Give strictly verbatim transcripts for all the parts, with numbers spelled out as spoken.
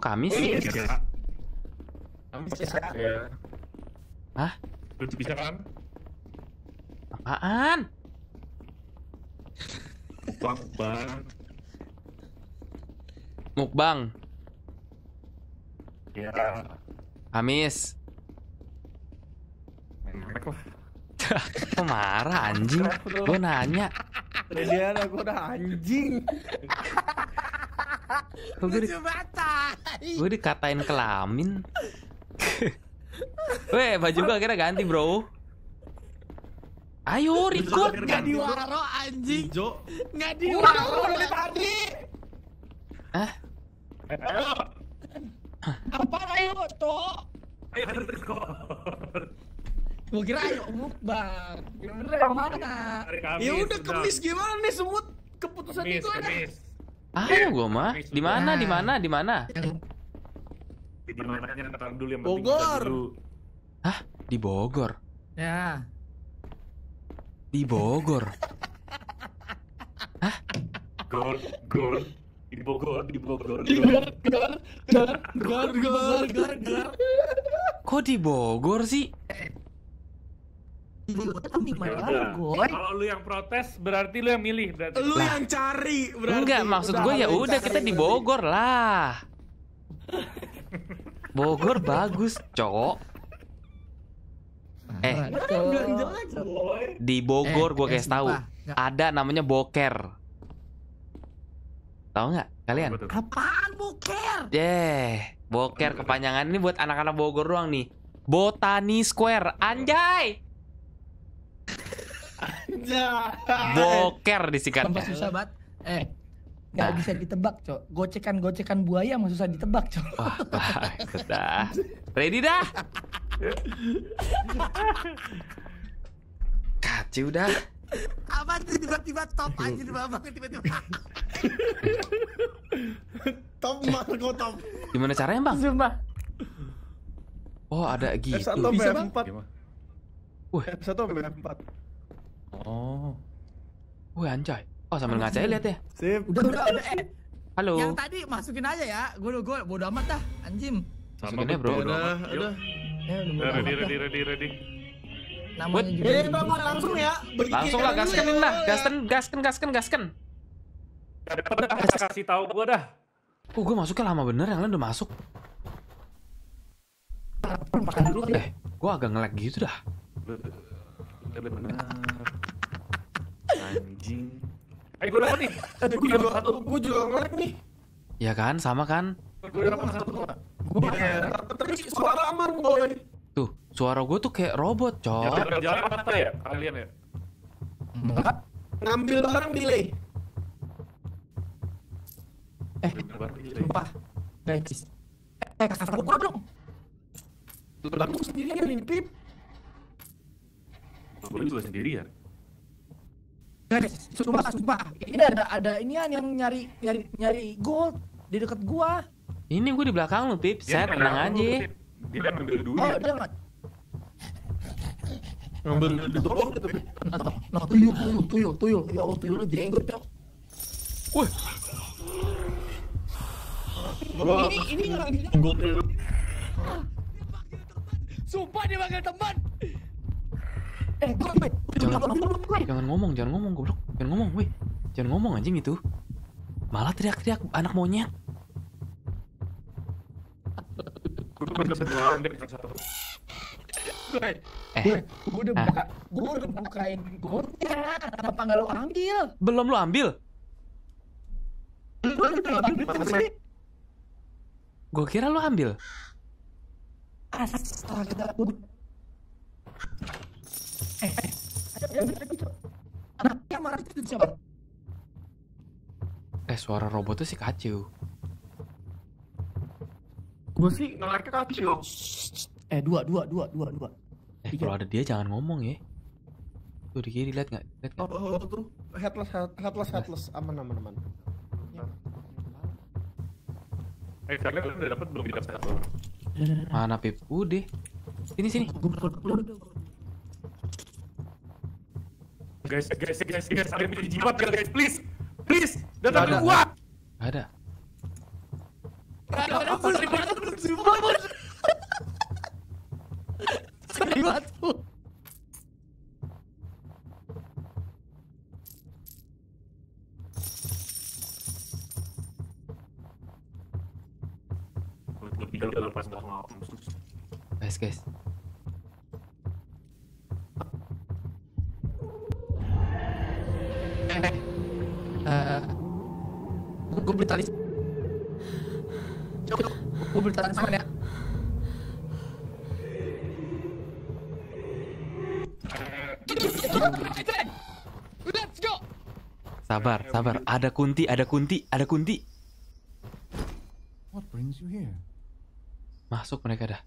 Kok Kamis? Kamis bisa ya. Hah? Belum bisa kan? Apaan? Mukbang. Mukbang. Ya. Kamis. Merek lah. Kok marah anjing? Gue nanya. Dia aku udah anjing. Kok gue, di... gue dikatain kelamin. Weh, baju gue akhirnya ganti bro. Ayo record. Nggak diwaro anjing. Nggak diwaro dari tadi. Hah? Apa ayo tuh? Ayo record. Gue kira ayo mukbang. Kira mana? Ya udah Kamis gimana nih semut keputusan itu ada. Ayo gue mah. Di mana? Di mana? Di mana? Di mana? Dulu yang Bogor. Hah? Di Bogor. Ya. Di Bogor. Hah? Gor, gor. Di Bogor, di Bogor. Di Bogor, gor, gor, gor, gor, gor, gor. Kok di Bogor sih? Kalau lu yang protes berarti lu yang milih. Lu yang cari berarti. Enggak, maksud gue ya udah kita di Bogor lah. Bogor bagus, cok. Eh, di Bogor gue guys tahu ada namanya boker. Tahu nggak kalian? Apaan boker? Yeah, boker kepanjangan ini buat anak-anak Bogor doang nih. Botani Square, anjay. Boker disingkatnya. Susah banget. Eh, nggak nah. bisa ditebak, cok. Gocekan-gocekan buaya mah susah ditebak, cok. Wah, bagus dah. Ready dah? Kacau dah. Apa tuh tiba-tiba top aja di bawah tiba-tiba. Top Marco top. Gimana caranya, Bang? Sumpah. Oh, ada gitu. F satu B F empat. Wah, F satu B F empat. Oh. Wih anjay. Oh sambil ngaca lihat ya. Sip. Udah udah udah. Eh. Halo. Yang tadi masukin aja ya. Gue gue bodo amat dah anjim. Masukin ya bro. Udah udah. Ya udah. Ready ready ready ready. Namanya juga. Ini Bang langsung ya. Langsung lah gaskenin lah. Gasken gasken gasken gasken. Dapat dah kasih tahu gue dah. Oh gue masuknya lama bener, yang lain udah masuk. Makan dulu kan. Eh, gue agak nge-lag gitu dah. Anjing. Ayo gue dapat nih. Gue juga satu. Gue juga ngelek nih. Ya kan, sama kan? Gue dapat satu. Gue pakai suara aman gue. Tuh, suara gue tuh kayak robot, coy. Jalan mata ya kalian ya? Enggak. Ngambil barang delay. Eh, sumpah. Guys. Eh, kasar gue dong. Tuh, gue sendirian ini, Pip. Gue juga sendirian. Guys, sumpah, sumpah. Ini ada ada inian yang nyari nyari nyari gold di dekat gua. Ini gua di belakang lu, Pip. Saya tenang aja. Dia ngambil duit. Oh, dia enggak. Ngambil di tolong itu. Nah, tuyul, tuyul, tuyul, tuyul. Ya Allah, tuyul jenggot, Cok. Wih. Ini ini orang gila. Sumpah dia panggil teman. Eh, jangan, jangan ngomong, jangan ngomong, goblok. Jangan ngomong, weh. Jangan ngomong anjing itu. Malah teriak-teriak anak monyet. Eh, gua udah buka, gua udah bukain goldnya. Kenapa nggak lo ambil? Belum lo ambil. Gua kira lo ambil. Astaga. Eh, eh, anaknya marah itu siapa? Eh, suara robot tuh sih kacau. Gue sih ngelaknya kacau. Eh, dua, dua, dua, dua, dua. Eh, kalau ada dia jangan ngomong ya. Tuh, di kiri liat nggak? Liat nggak? Oh, tuh, headless, headless, headless, aman, aman, aman. Eh, kalian udah dapet belum? Tidak satu. Mana Pip? Udah. Sini, sini. Guys, guys, guys, guys, ada yang dijimat, guys, please, please, datang ke gua. Ada. Ada. Aku sedih banget, sumpah bos. Sedih banget tuh. Guys, guys. Eh, eh, gue beli tali. Cukup, gue beli tali sama ya. Let's go. Sabar, sabar. Ada kunti, ada kunti, ada kunti. What brings you here? Masuk mereka dah.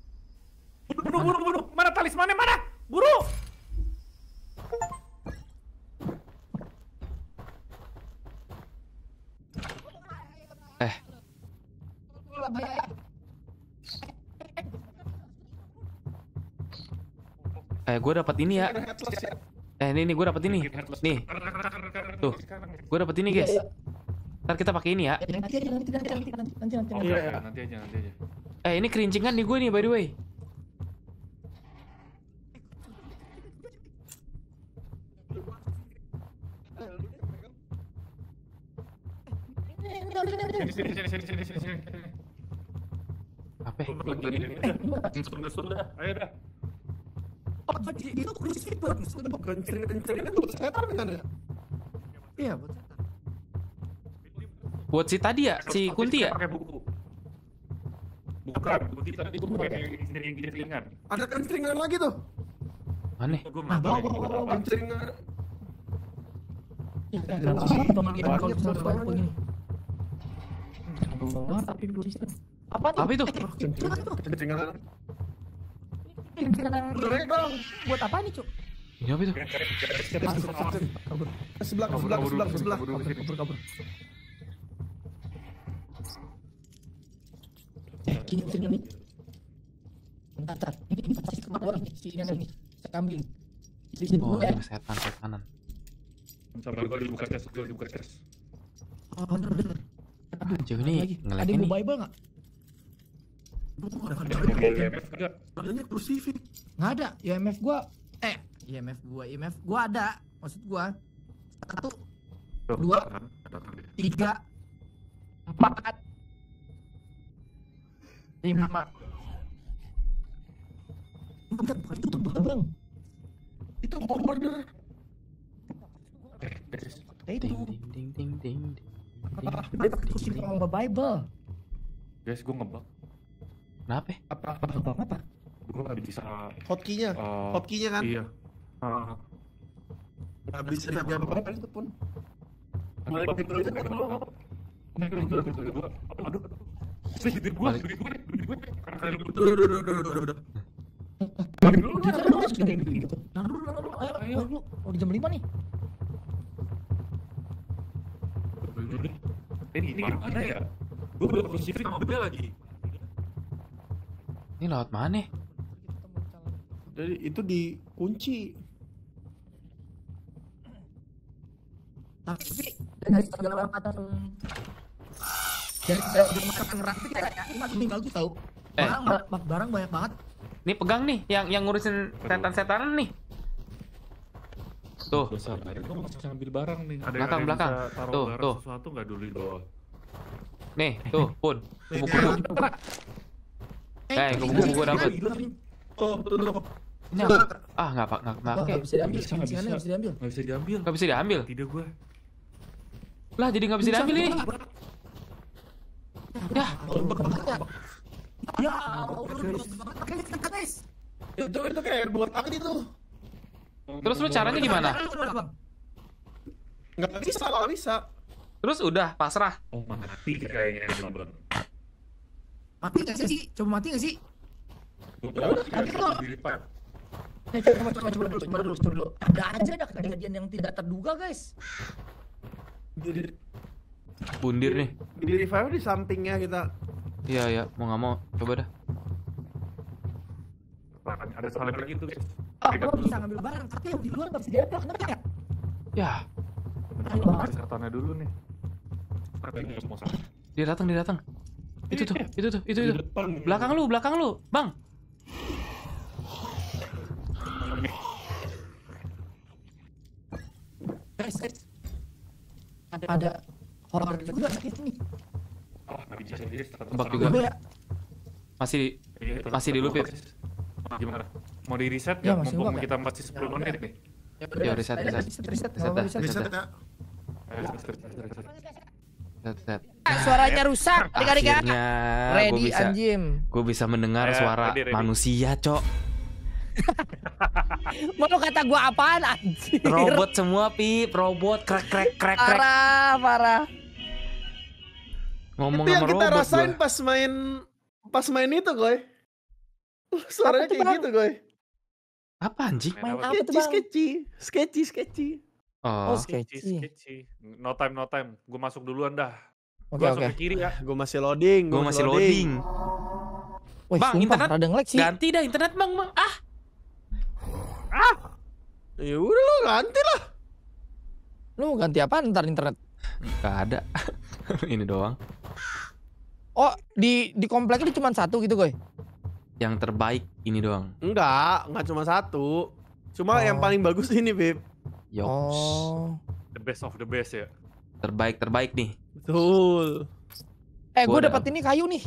Buru, buru, buru. Mana talismannya? Mana? Buru. Eh. Eh, gue dapat ini ya. Eh, ini nih gue dapat ini. Nih. Tuh. Gue dapat ini, guys. Ntar kita pakai ini ya. Nanti aja, nanti aja, nanti aja. Iya, iya, nanti aja, nanti aja. Eh, ini kerincingan nih gue nih, by the way. Sini sini sini sini sini sini. Apa? Sudah, ayo dah. Oh, itu kursi bagus. Sudah bukan cerita-cerita buat setan kan ya? Iya, buat setan. Buat si tadi ya, si Kunti ya? Pakai buku. Bukan, Kunti tadi buku yang sendiri yang ditelingan. Ada kencringan lagi tuh. Aneh. Gua bawa kencringan. Ya, dalam teman-teman ini. Tapi belum bisa. Apa tuh? Apa itu? Kecengangan. Kecengangan. Buat apa nih, Cuk? Ini apa itu? Sebelah, sebelah, sebelah, sebelah. Kabur, kabur. Eh, ini kecengangan nih. Bentar, ini ini pasti kemarin ini. Kambing. Oh, setan, setanan. Sabar, gua dibuka cas, gua dibuka cas. Oh, bener, bener. Aduh, nih, ada yang mau Bible nggak? Adanya crucifix nggak ada. I M F gua, eh, I M F gua, I M F gua ada. Maksud gua satu, dua, tiga, empat, lima. Bukan, bukan itu bang. Itu order. Itu. Ding ding ding ding. Dia pakai kursi sama Bible. Guys, gue ngebug. Kenapa? Apa? Apa? Apa? Apa? Gue nggak bisa. Hotkey-nya, hotkey-nya kan? Iya. Nggak bisa diambil apa-apa itu pun. Balik ke dulu. Balik ke dulu. Aduh. Sedih gue, sedih gue, sedih gue. Karena dulu, dulu, dulu, dulu, dulu, dulu. Balik dulu. Nah dulu, dulu, ayo, dulu. Udah jam lima nih. Ini ini gimana ya? Gue belum bersifat sama beda lagi. Ini lewat mana? Dari itu dikunci. Tapi dari segala macam dari macam rantai kita ini makin bagus tau. Barang barang banyak banget. Nih pegang nih yang yang ngurusin setan-setanan nih. Tuh, gue masih ambil barang nih. Ada belakang, yang belakang. Bisa taruh tuh, barang tuh. Sesuatu nggak dulu di bawah? Nih, tuh, pun. Eh, kubu-kubu gue dapet. Oh, betul, betul. Ini apa? Ah, nggak apa, nggak apa. Nggak bisa diambil, nggak bisa, nggak bisa diambil. Nggak bisa diambil. Nggak bisa diambil. Tidak gue. Lah, jadi nggak bisa diambil nih. Ya. Ya, itu itu kayak buat apa itu? Terus lu caranya gimana? Nggak bisa, nggak bisa. Terus udah pasrah. Oh mati kayaknya bang. Mati nggak sih? Coba mati nggak sih? Coba coba coba dulu, coba dulu, coba dulu. Ada aja dah kejadian yang tidak terduga guys. Bundir nih. Di revive di sampingnya kita. Iya iya, mau nggak mau, coba dah. Ada salah lagi tuh. Oh, gue bisa ngambil barang, tapi yang di luar gak bisa diambil, kenapa ya? Ya. Bentar, harus kertannya dulu nih. Dia datang, dia datang. Itu tuh, itu tuh, itu tuh. Belakang lu, belakang lu, Bang. Guys, guys. Ada ada horor juga sakit nih. Oh, nabi jasa diri tebak juga. Masih masih di loop. Gimana? Mau di reset enggak? Mumpung kita masih sepuluh menit nih. Ya reset, reset. Reset, reset. Reset. Suaranya rusak, adik-adik. Ready anjim. Gue bisa mendengar suara manusia, Cok. Mau kata gue apaan anjir? Robot semua, Pip. Robot krek krek krek krek. Parah, parah. Ngomong sama robot. Itu yang kita rasain pas main pas main itu, Goy. Suaranya kayak gitu, Goy. Apa anjing? Main apa tuh, Bang? Sketchy, sketchy, sketchy. Oh, oh sketchy, sketchy. No time, no time. Gue masuk duluan dah. Oke, okay, oke. Okay. Ke kiri ya. Gue masih loading. Gue masih loading. loading. Woy, Bang, sumpah, internet sih. Ganti dah internet, Bang. Bang. Ah. Ah. Ya udah lo ganti lah. Lu ganti apa ntar internet? Gak ada. Ini doang. Oh, di di kompleknya cuma satu gitu, Goy. Yang terbaik ini doang. Enggak, enggak cuma satu. Cuma oh. yang paling bagus ini, Beb. Yops. Oh, the best of the best ya. Terbaik terbaik nih. Betul. Eh, gue dapet ini kayu nih.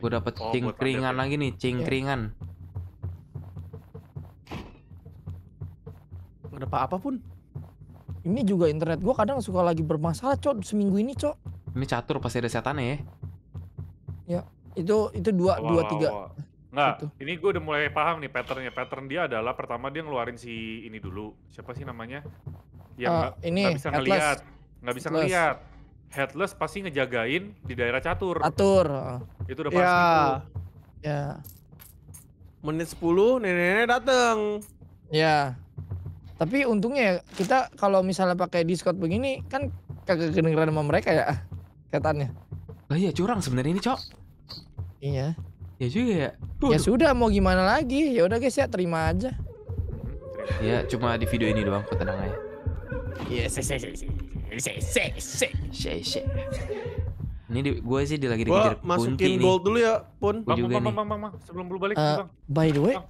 Gue dapet oh, cingkringan lagi nih, cingkringan. Gak ada apa-apa pun. Ini juga internet gue kadang suka lagi bermasalah, Cok. Seminggu ini, Cok. Ini catur pasti ada setannya ya. Ya, itu itu dua wow, dua tiga. Wow, wow. Nggak, ini gue udah mulai paham nih patternnya. Pattern dia adalah pertama dia ngeluarin si ini dulu. Siapa sih namanya? Yang uh, nggak bisa ngelihat, nggak bisa ngelihat. Headless pasti ngejagain di daerah catur. Catur. Itu udah pasti. Ya. Ya. Menit sepuluh nenek-nenek dateng. Ya. Tapi untungnya kita kalau misalnya pakai Discord begini kan kagak kedengeran sama mereka ya katanya. Lah iya curang sebenarnya ini, Cok. Iya. Ya juga ya. Buh. Ya sudah mau gimana lagi? Ya udah guys ya terima aja. Ya cuma di video ini doang kok tenang aja. Ya se se se se se se se se. Ini di, gue sih di lagi dikejar kunti nih. Masukin gold dulu ya, Pun. Bang, bang, bang, bang, bang, sebelum lu balik, uh, Bang. By the way, bang.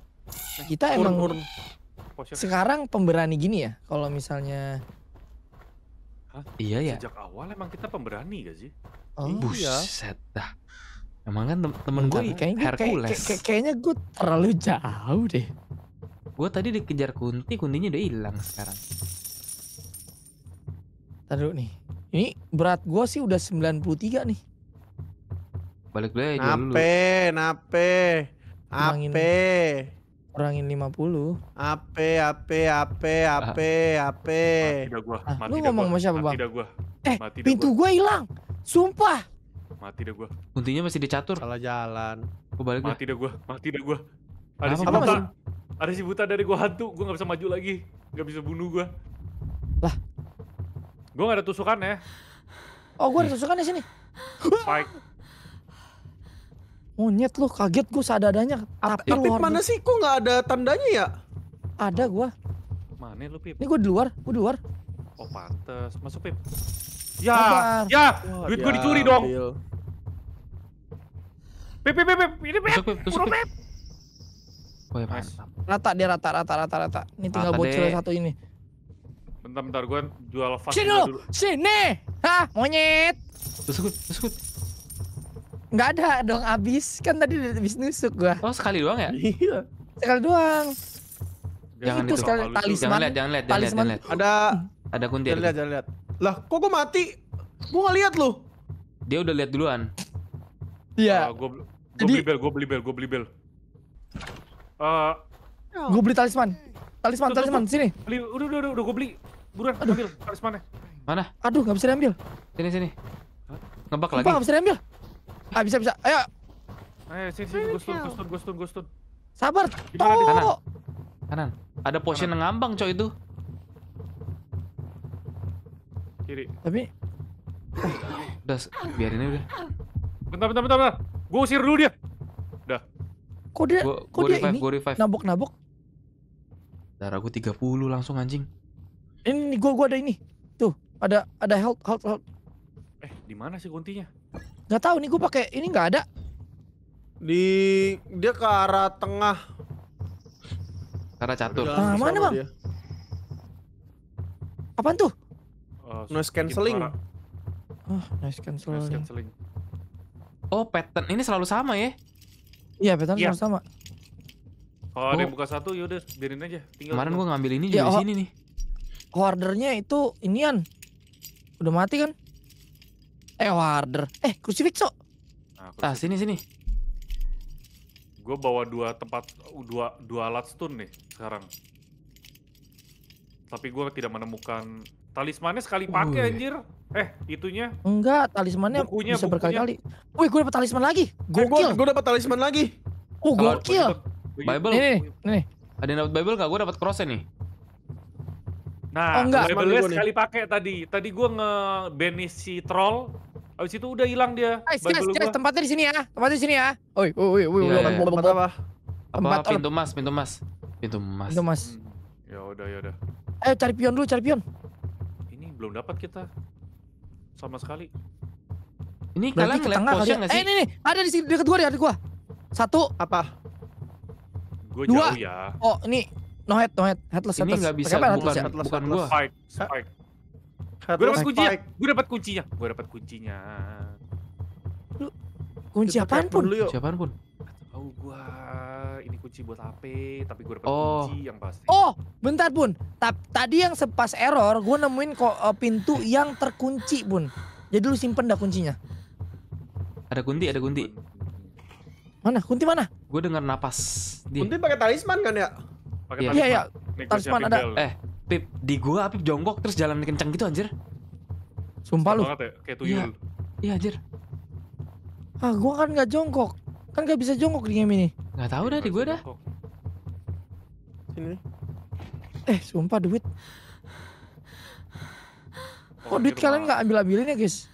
kita bang. emang bang. sekarang pemberani gini ya kalau misalnya. Hah? Iya ya. Sejak awal emang kita pemberani gak sih? Oh, buset dah. Emang kan temen gue kayaknya Hercules. Kayak, kayak, kayaknya gue terlalu jauh deh. Gue tadi dikejar kunti, kuntinya udah hilang sekarang. Taruh nih. Ini berat gue sih udah sembilan puluh tiga nih. Balik deh dulu. Ape, nape, ape. Kurangin lima puluh. Ape, ape, ape, ape, ape. Mati dah gue. Mati dah gue. Lu ngomong sama siapa, Bang? Mati dah gue. Eh, pintu gue hilang. Sumpah. Mati dah gua. Kuntinya masih dicatur. Salah jalan. Gua balik mati dah gua. Mati dah gua. Ada apa, si buta. Apa, Ada si buta dari gua hantu. Gua nggak bisa maju lagi. Nggak bisa bunuh gua. Lah. Gua nggak ada tusukan ya. Oh, gua ada tusukan di sini. Spike. Monyet lu kaget gua seadanya. Tapi ya, mana sih kok nggak ada tandanya ya? Ada gua. Mana lu, Pip? Ini gua di luar. Gua di luar. Oh, pantes. Masuk, Pip. Ya, Agar. ya, oh, duit ya, gue dicuri dong. Pip, pip, pip, ini pip, kurang pip. Oh ya mas. Rata dia rata, rata, rata, rata. Ini tinggal bocil satu ini. Bentar, bentar gue jual vas sini dulu. Sini, hah, monyet. Tusuk, tusuk. Nggak ada dong abis, kan tadi abis nusuk gue. Oh sekali doang ya? Iya. Sekali doang. Jangan itu sekali. Talisman. Jangan lihat, jangan lihat, jangan lihat. Ada, ada kunti. Jangan lihat, jangan lihat. Lah, kok gue mati? Gue gak lihat loh. Dia udah lihat duluan. Iya. Yeah. Uh, gue Jadi... beli bel, gue beli bel, gue beli bel. Uh... Gue beli talisman. Talisman, tuh, talisman, tuh, tuh. Sini. Beli, udah, udah, udah, udah gue beli. Buruan, ambil talismannya. Mana? Aduh, gak bisa diambil. Sini, sini. Ngebak lagi. Apa gak bisa diambil? Ah, bisa, bisa. Ayo. Ayo, sini, sini. Gue stun, gue stun, gue stun, gue stun. Sabar. Gimana, kanan. Kanan. Ada potion yang ngambang, coy, itu. Kiri. Tapi udah biarin aja udah. Bentar bentar bentar bentar. Gua usir dulu dia. Udah. Kok dia gua, kok gua dia revive, ini nabok-nabok. Darah gua tiga puluh langsung anjing. Ini gua gua ada ini. Tuh, ada ada health health health. Eh, di mana sih kuntinya? Gak tahu nih gue pakai ini nggak ada. Di dia ke arah tengah. Arah catur. Nah, mana bang? Dia. Apaan tuh? Uh, noise cancelling. Oh, noise cancelling. Noise cancelling. Oh, pattern ini selalu sama ya? Iya, pattern yeah. selalu sama. Kalau oh, oh. ada yang buka satu, yaudah biarin aja. Tinggal kemarin gue ngambil ini juga ya, di sini nih. Hoardernya itu inian. Udah mati kan? Eh, hoarder. Eh, crucifix so. Nah, nah, sini sini. Gue bawa dua tempat dua dua alat stun nih sekarang. Tapi gue tidak menemukan talismannya sekali pakai uh. anjir. Eh, itunya? Enggak, talismannya bukunya, bisa berkali-kali. Wih, gue dapat talisman lagi. Gokil. Gue dapat talisman lagi. Oh, gokil. Bible. Nih, nih. Ada yang dapat Bible enggak? Gue dapat cross nih. Nah, oh, Bible-nya sekali pakai tadi. Tadi gue nge-banish si troll. Abis itu udah hilang dia. Guys, guys, tempatnya di sini ya. Tempatnya di sini ya. Oi, oi, oi, oi. Tempat apa? Tempat pintu emas, pintu emas. Pintu emas. Pintu emas. Ya udah, ya udah. Ayo cari pion dulu, cari pion. Ini belum dapat kita sama sekali. Ini berarti kalian ngeliat posnya nggak sih? Eh ini nih, ada di sini deket gua, deket gua. Satu apa? Gua dua. Jauh ya. Oh ini no head, no head, headless. Ini nggak bisa, bukan, headless, bukan, headless, bukan headless. Gua. Spike, spike. Gua dapat kuncinya, gua dapat kuncinya, gua dapat kuncinya. Lu kunci apaan pun, siapaan pun. Oh gua ini kunci buat H P, tapi gue dapat oh. kunci yang pasti. Oh, bentar Bun. Ta tadi yang sepas error, gue nemuin kok uh, pintu yang terkunci Bun. Jadi lu simpen dah kuncinya. Ada kunti, ada kunti. Mana? Kunti mana? Gue dengar napas. Di. Kunti pakai talisman kan ya? Pakai yeah. talisman. Iya, iya. Talisman ada. Bel. Eh, Pip, di gua Pip jongkok terus jalan kencang gitu anjir. Sumpah lu. Banget ya, kayak tuyul. Iya, ya, anjir. Ah, gua kan nggak jongkok. Kan gak bisa jongkok di game ini. Gak tau dah di gue dah. Sini. Eh sumpah duit. Kok oh, duit kalian gak ambil-ambilin ya guys?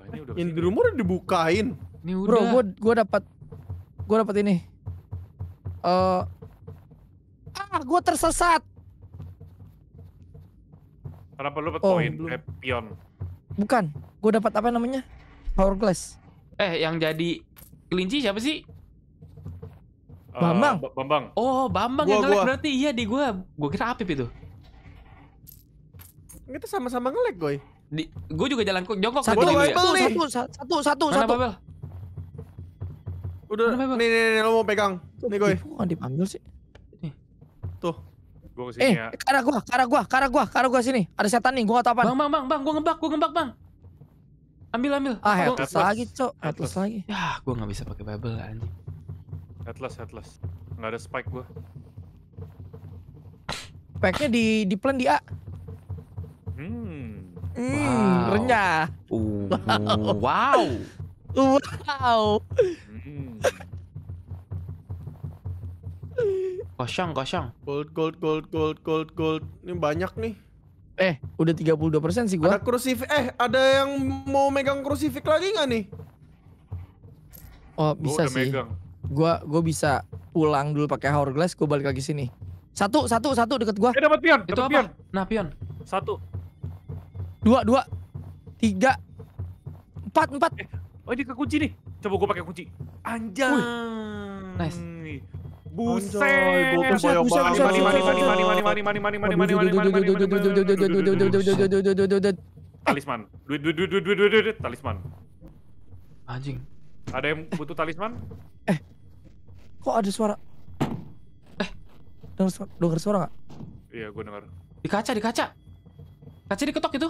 Lah, ini udah yang di rumah udah dibukain. Ini udah. Bro gue dapat gue dapat ini. Uh, ah gue tersesat. Kenapa lu dapat oh, koin? Eh, pion. Bukan. Gue dapat apa namanya? Hourglass. Eh yang jadi kelinci siapa sih? Uh, Bambang. Bambang. Oh, Bambang gua, yang nge-lag berarti. Iya di gua. Gua kira Apip itu. Kita sama-sama nge-lag, Goy. Di gua juga jalan jongkok satu, satu, ya. satu, satu, satu, Mana satu. Babel? Udah. Mana nih, nih, nih, lo mau pegang. Nih, Goy. Kok enggak dipanggil sih? Nih. Tuh. Gua kesini eh, ya. Eh, arah gua, arah gua, arah gua, arah gua sini. Ada setan nih, gua enggak tahu apaan. Bang, Bang, Bang, Bang, gua ngebak, gua ngebak, Bang. Ambil ambil. Ah, headless lagi, Cok. Headless lagi. Yah, gua nggak bisa pakai Bible anjing. Headless, headless. Nggak ada spike gua. Spike-nya di di plan di A. Hmm. Hmm, wow. Renyah. Uh, wow. Wow. Wow. Hmm. Kosong, kosong. Gold, gold, gold, gold, gold, gold. Ini banyak nih. Eh, udah tiga puluh dua persen sih gua. Ada krusif, eh ada yang mau megang krusifik lagi nggak nih? Oh, bisa gua sih. Megang. Gua gua bisa pulang dulu pakai hourglass, gua balik lagi sini. Satu, satu, satu deket gua. Eh, dapat pion, itu apa? Pion. Nah, pion. Satu. Dua, dua. Tiga. Empat, empat. Eh, oh, ini kekunci nih. Coba gua pakai kunci. Anjay. Uy. Nice. Buset, buset, buset, mani, mani, mani, mani, mani, mani, mani, mani, mani, mani, mani, mani, talisman, duit, duit, duit, duit, duit, duit, talisman. Anjing. Ada yang butuh talisman? Eh, kok ada suara? Eh, dengar suara nggak? Iya, gue dengar. Di kaca, di kaca. Kaca diketok itu?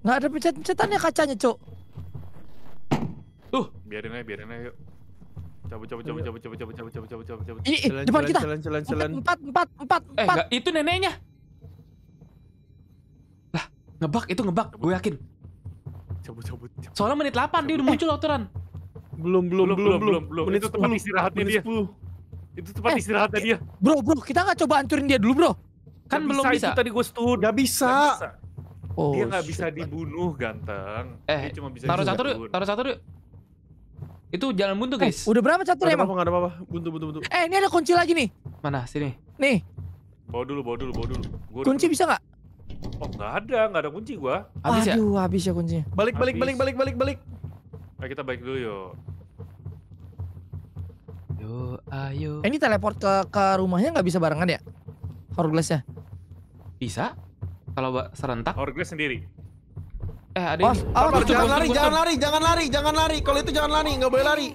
Nggak ada pencet-pencetannya kacanya, Cuk. Tuh, biarin aja, biarin aja. Yuk. Cabut, cabut, cabut, cabut, cabut, cabut, cabut, cabut, cabut, cabut. Ini jalan, depan jalan, kita. Jalan, jalan, jalan. Empat, empat, empat, empat. Eh, enggak, itu neneknya. Lah, ngebug itu ngebug, gue yakin. Cabut, cabut, cabut. Soalnya menit delapan cabut. Dia udah muncul otoran. Eh. Belum, belum, belum, belum, belum, belum. Menit itu tempat istirahatnya dia. Itu tempat eh, istirahatnya dia. Bro, bro, kita nggak coba hancurin dia dulu, bro. Kan gak belum bisa. bisa. Itu tadi gue stun. Gak bisa. Gak bisa. Oh, dia nggak bisa dibunuh, ganteng. Eh, dia cuma bisa taruh satu dulu, taruh satu dulu. Itu jalan buntu guys. Eh, udah berapa catur emang? Gak ada apa-apa, buntu, buntu, buntu. Eh, ini ada kunci lagi nih. Mana? Sini. Nih. Bawa dulu, bawa dulu, bawa dulu. Gua kunci dulu. Bisa nggak? Oh nggak ada, nggak ada kunci gua. Habis ya? Aduh, habis ya kuncinya. Balik, balik, balik, balik, balik, balik. Nah, kita balik dulu yuk. Yo, ayo. Eh, ini teleport ke ke rumahnya nggak bisa barengan ya? Hourglassnya? Bisa? Kalau serentak? Hourglass sendiri. Eh, ada oh, yang... oh, jangan lari, jangan lari, jangan lari, jangan lari. Kalau itu jangan lari, nggak boleh lari.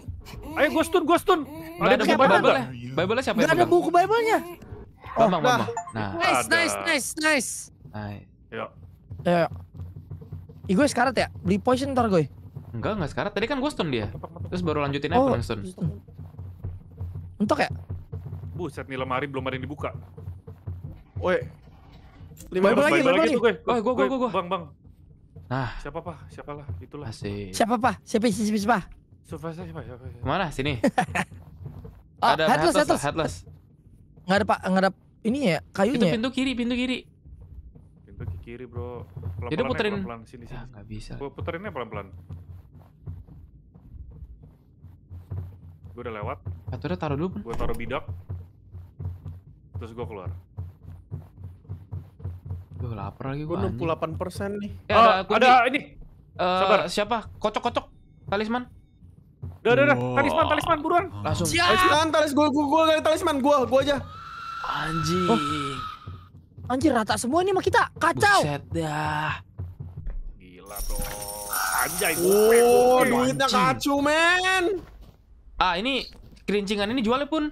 Ayo, gue stun, gue stun. Ada buku Bible-nya. Bible-nya siapa? Nggak ada buku Bible-nya. Bambang, Bambang. Nah, nice, nice, nice, nice. Nice. Ayo. Ayo. Ih, gue sekarat ya? Beli poison ntar gue. Enggak, enggak sekarat. Tadi kan gue stun dia. Terus baru lanjutin aja paling stun. Entok ya? Buset, nih lemari belum ada yang dibuka. Woi. Lima lagi, lima lagi. Wah, gue, gue, gue. Bang, bang. Nah. Siapa, Pak? Siapalah, itulah. Asik. Siapa, Pak? Siapa, siapa, siapa? Siapa, siapa, siapa? Mana? Sini. Oh, ada headless, headless. Headless. Nggak ada, Pak. Nggak ada ini ya, kayunya. Itu pintu kiri, pintu kiri. Pintu kiri, bro. Pelan-pelan. Jadi puterin. Pelan-pelan. Sini, sini. Ya, nggak bisa. Gue puterinnya pelan-pelan. Gue udah lewat. Aturnya taruh dulu, Bang. Gue taruh bidak. Terus gue keluar. Duh, lapar lagi gua. Gue dua puluh delapan persen nih. Eh, ada, oh, ada ini. Uh, Sabar, siapa? Kocok-kocok. Talisman. Udah, udah, udah. Talisman, talisman buruan. Langsung. Siap. Talisman, talis gua, gua, gua, gua talisman gua, gua aja. Anjing. Oh. Anjir, rata semua nih sama kita. Kacau. Buset dah. Gila, bro. Anjay, gue. Oh, duitnya kacau, men. Ah, ini kerincingan ini jualnya pun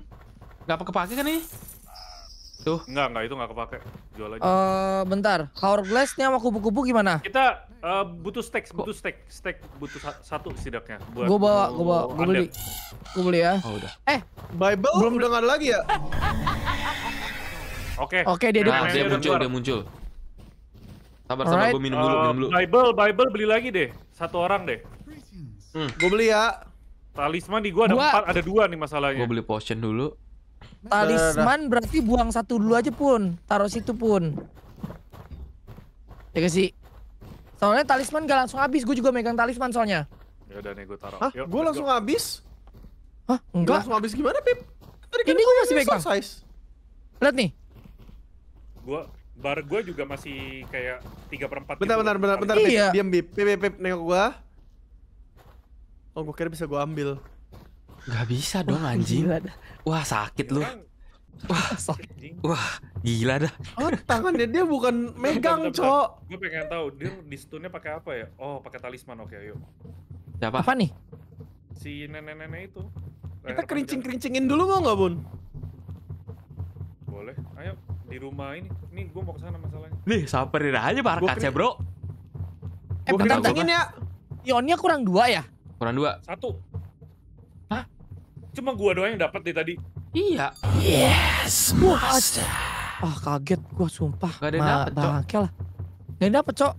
enggak kepake kan ini? Tuh. Enggak, enggak itu enggak kepake. Jual aja. Uh, bentar. Hourglass-nya sama kupu-kupu gimana? Kita uh, butuh steak, butuh steak, steak butuh satu setidaknya buat. Gua bawa, gua bawa, gua beli. Gua beli ya. Oh, udah. Eh, Bible belum udah enggak ada lagi ya? Oke. Oke, dia udah muncul, dia muncul. Sabar, sabar gua minum dulu, minum dulu. Bible, Bible beli lagi deh. Satu orang deh. Hmm, gua beli ya. Talisman di gua ada empat, ada dua nih masalahnya. Gua beli potion dulu. Talisman berarti buang satu dulu aja pun, taruh situ pun. Ya gak sih? Soalnya talisman gak langsung habis, gue juga megang talisman soalnya. Ya udah nih gue taruh. Hah? Gue langsung habis? Hah? Enggak. Langsung habis gimana, Pip? Tadi kan gue masih megang. Lihat nih. Gue bar gue juga masih kayak tiga per empat. Bentar, bentar, bentar, bentar. Diam, Pip. Pip, Pip, nengok gue. Oh, gue kira bisa gue ambil. Gak bisa dong, anjing. Wah, sakit lu. Wah, sakit. Wah, gila dah. Oh, tangannya dia bukan megang, Cok. Gue pengen tahu dia di stunnya pakai apa ya? Oh, pakai talisman. Oke, ayo. Siapa? Apa nih? Si nenek-nenek itu. Kita kerincing-kerincingin dulu mau nggak, Bun? Boleh. Ayo, di rumah ini. Ini gue mau ke sana masalahnya. Nih, samperin aja barkasnya, Bro. Eh, kerincingin ya. Ionnya kurang dua ya? Kurang dua. Satu. Cuma gua doang yang dapat nih tadi. Iya. Yes. Wah. Ah, kaget gua sumpah. Gak ada yang dapet, Cok. Gak ada yang dapet, Cok.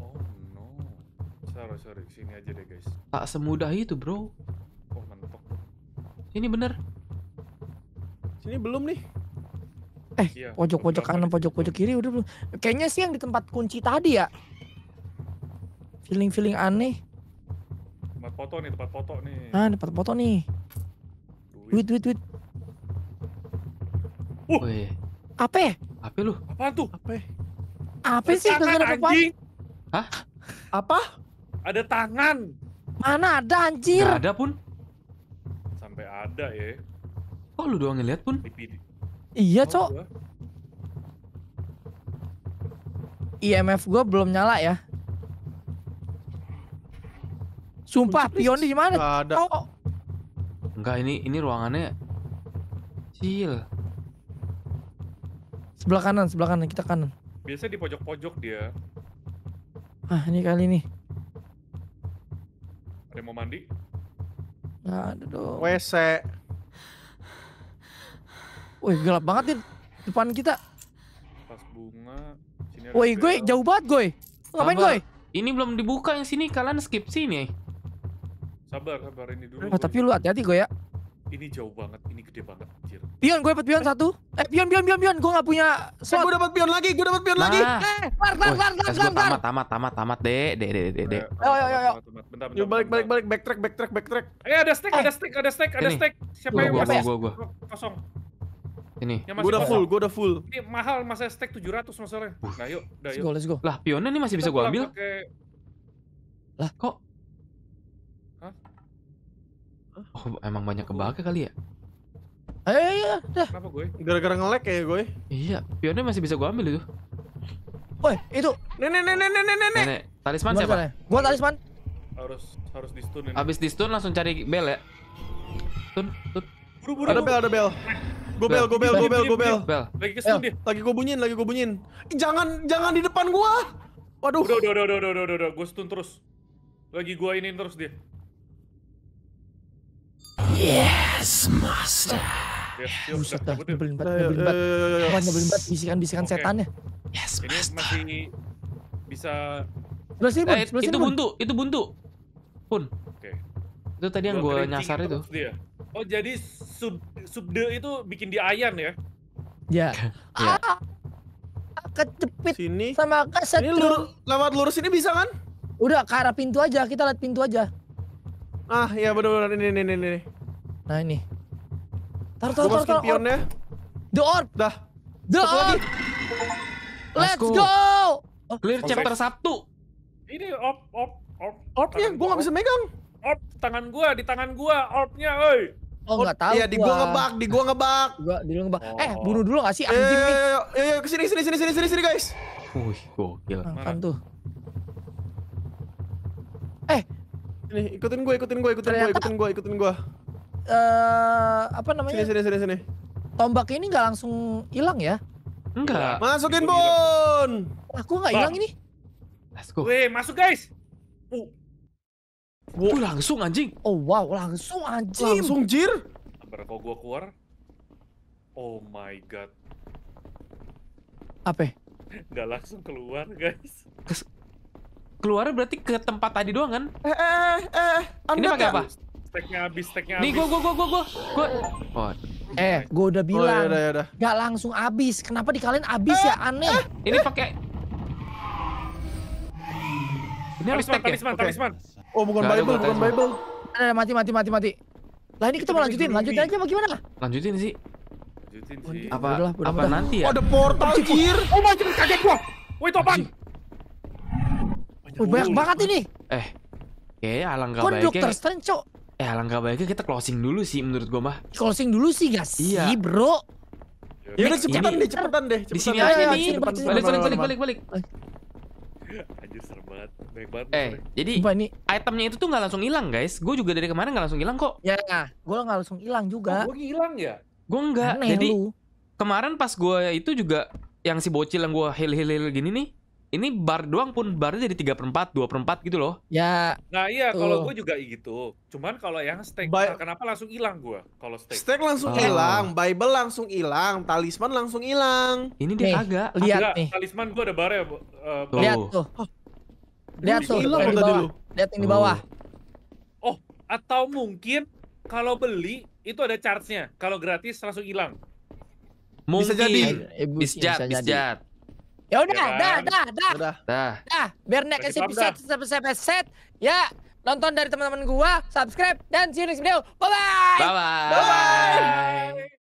Oh no. Sorry, sorry. Sini aja deh, guys. Tak semudah itu, Bro. Oh, mentok. Sini bener. Sini belum nih. Eh, pojok-pojok kanan, pojok-pojok kiri udah belum. Kayaknya sih yang di tempat kunci tadi ya. Feeling-feeling aneh. Tempat foto nih, tempat foto nih. Ah, tempat foto nih. Duit, duit, duit. Uh, apa ya? Apa lu? Apaan tuh? Apa? Apa sih? Tangan anjing? Hah? Apa? Ada tangan. Mana ada anjir? Gak ada pun. Sampai ada ya. Kok lu doang ngeliat pun? Iya, Cok. I M F gua belum nyala ya. Sumpah, pion di mana? Enggak ada. Oh. Enggak, ini ini ruangannya kecil. Sebelah kanan, sebelah kanan, kita kanan. Biasa di pojok-pojok dia. Ah, ini kali nih. Ada yang mau mandi? Enggak ada dong. W C. Wih, gelap banget nih depan kita. Pas bunga. Woi, gue jauh banget, gue. Ngapain, gue? Ini belum dibuka yang sini, kalian skip sini. Sabar, sabar ini dulu. Oh, tapi lu hati-hati gue ya. Ini jauh banget, ini gede banget. Anjir. Pion, gue dapat pion satu. Eh, pion, pion, pion, pion. Gue nggak punya. Slot. Eh, gue dapat pion lagi, gue dapat pion nah. lagi. Eh, lar, lar, lar, lar, lar. Tamat, tamat, tamat, tamat, deh, deh, deh, deh, deh. Ayo, ayo, ayo. Bentar, bentar. Balik, balik, balik, backtrack, backtrack, backtrack. Eh, ada stack, ada stack, ada stack, ada stack. Siapa yang masuk? Gue, gue, gue. Kosong. Ini. Ya, gua udah full, gua udah full. Ini mahal, masa stack tujuh ratus masalahnya. Uh. Nah, yuk, udah yuk. Let's go, let's go. Lah, pionnya ini masih kita bisa gua ambil? Pake... Lah, kok? Hah? Oh, emang banyak kebake kali ya? Ayo, iya, dah. Kenapa gue? Gara-gara nge-lag ya gue. Iya, pionnya masih bisa gua ambil itu. Woi, itu. Nenek, nenek, nenek, nenek, nenek. Talisman siapa? Caranya? Gua talisman. Harus harus di stun ini. Abis di stun langsung cari bel ya. Stun, stun. Buru-buru. Ada bel, ada bel. Gue bel, gue bel, gue bel, gue bel. Lagi ke stun dia. Lagi gue bunyiin, lagi gue bunyiin. Jangan, jangan di depan gua. Waduh. Udah, udah, udah, udah, udah, udah, udah. Gue stun terus. Lagi gua iniin terus dia. Yes, master. Buset dah, nyebelin banget, nyebelin banget. Nyebelin banget bisikan-bisikan setannya. Yes, master. Ini masih bisa. Ribu, eh, itu ribu. buntu, itu buntu pun. Oke. Itu tadi yang gue nyasar itu. Dia. Oh jadi sub subde itu bikin dia ayan ya? Ya. Ah, ya. Kejepit sini. Sama keset. Ini lurus, lewat lurus ini bisa kan? Udah ke arah pintu aja, kita lihat pintu aja. Ah ya benar-benar ini ini ini. Nah ini. Taruh taruh taruh taruh. Pionnya. The orb. Dah. The orb. Let's go. Oh, clear chapter Sabtu. Ini op, op, op. Orb-nya, gua nggak bisa megang. Orb, tangan gua, di tangan gua, orb-nya, oi. Oh, nggak tahu. Iya, di gua ngebug, di gua ngebug. Gua di lu ngebug. Eh, bunuh dulu nggak sih anjing nih? Iya, iya, kesini, sini, sini, sini, sini, guys. Wih, gokil. Makan tuh. Eh, ini ikutin gua, ikutin gua, ikutin gua, ikutin gua, ikutin gua. Eh, apa namanya? Sini, sini, sini, sini. Tombak ini nggak langsung hilang ya? Enggak. Masukin, Bun. Aku nggak hilang ini. Let's go. Weh, masuk guys. Uh. Wow. Tuh langsung anjing. Oh wow, langsung anjing. Langsung jir. Sabar kalau gua keluar. Oh my god. Apa? Gak langsung keluar guys. Kes... Keluarnya berarti ke tempat tadi doang kan? Eh eh eh. Ini pakai apa? Steknya habis, steknya habis. Nih gua gua gua gua gua. gua... Oh. Eh, gua udah bilang. Oh, yaudah, yaudah. Gak langsung habis. Kenapa di kalian habis eh, ya? Aneh. Eh, ini pakai. Ini harus tag ya? Talisman, talisman. Oh bukan Bible, bukan Bible. Ada mati, mati, mati, mati. Lah ini kita mau lanjutin, lanjutin aja bagaimana? Lanjutin sih. Lanjutin sih. Apa, apa nanti ya? Oh, ada portal, jir. Oh my god, kaget gua. Wah itu apaan? Banyak banget ini. Eh, kayaknya alangkah baiknya. Kok Dokter Strange, cok? Eh, alangkah baiknya kita closing dulu sih menurut gua mah. Closing dulu sih gak sih, bro? Yaudah cepetan deh, cepetan deh. Di sini aja nih. Balik, balik, balik, balik. Anjir serem banget. Baik banget. Eh, bener. Jadi ini itemnya itu tuh nggak langsung hilang, guys. Gue juga dari kemarin nggak langsung hilang kok. Ya, gue nggak langsung hilang juga. Oh, gue hilang ya? Gue nggak. Jadi lu. Kemarin pas gue itu juga yang si bocil yang gue heal heal heal gini nih, ini bar doang pun barnya jadi tiga per empat, dua per empat gitu loh. Ya. Nah iya, kalau gue juga gitu. Cuman kalau yang stake, ba kenapa langsung hilang gue? Kalau stake. Stake langsung hilang, oh. Bible langsung hilang, talisman langsung hilang. Ini dia nih, agak. Lihat agak, nih. Talisman gue ada barnya. Uh, tuh. Lihat tuh. Oh. Lihat tuh. Hilang yang di bawah. Lihat yang di bawah. Oh, atau mungkin kalau beli itu ada charge-nya. Kalau gratis langsung hilang. Bisa jadi. Bisa jadi. Ya udah, dah, dah, dah, dah, dah. Biar naik episode, episode, episode. Ya, nonton dari teman-teman gua, subscribe dan see you next video. Bye bye. Bye bye.